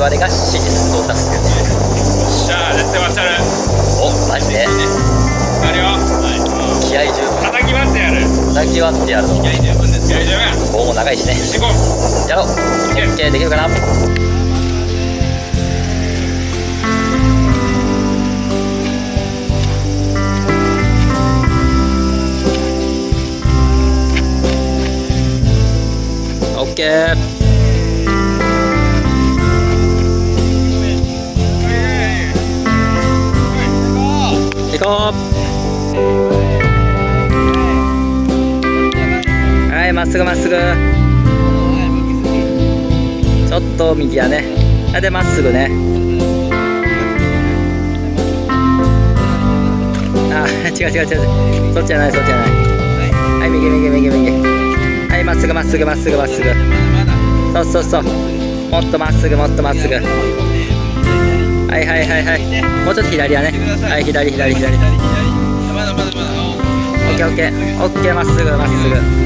々が支持すると助けてる。よっしゃー、絶対わっちゃる。お、マジで。あるよ。はい。気合十分。叩き割ってやる。叩き割ってやるぞ。気合十分です。気合十分。棒も長いしね。行こう。やろう。オッケー、できるかな。オッケー。はい、まっすぐまっすぐ。ちょっと右やね。で、まっすぐね。あ、違う違う違う。そっちじゃない、そっちじゃない。はい、右右右右。はい、まっすぐまっすぐまっすぐまっすぐ。そうそうそう。もっとまっすぐもっとまっすぐ。はいはいはいはい。もうちょっと左だね。はい、左左左。オッケーオッケー。オッケー、まっすぐまっすぐ。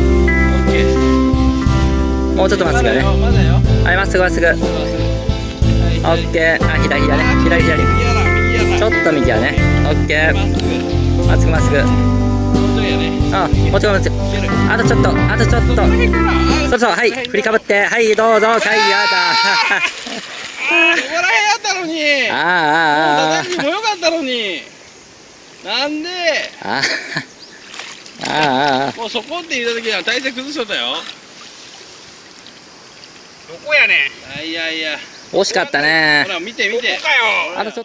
もうちょっとまっすぐね。はい、まっすぐまっすぐ。オッケー。あ、左だね。左左。ちょっと右だね。オッケー。まっすぐまっすぐ。あ、もちろん、あとちょっと、あとちょっと。そうそう、はい、振りかぶって、はい、どうぞ、はい、やだ。あ、ここらへんあったのに。ああ、叩きもよかったのに。なんで。ああ。もうそこって言った時は、体勢崩しちゃったよ。どこやね。いやいや。惜しかったね。ほら、見て見て。あとちょっと。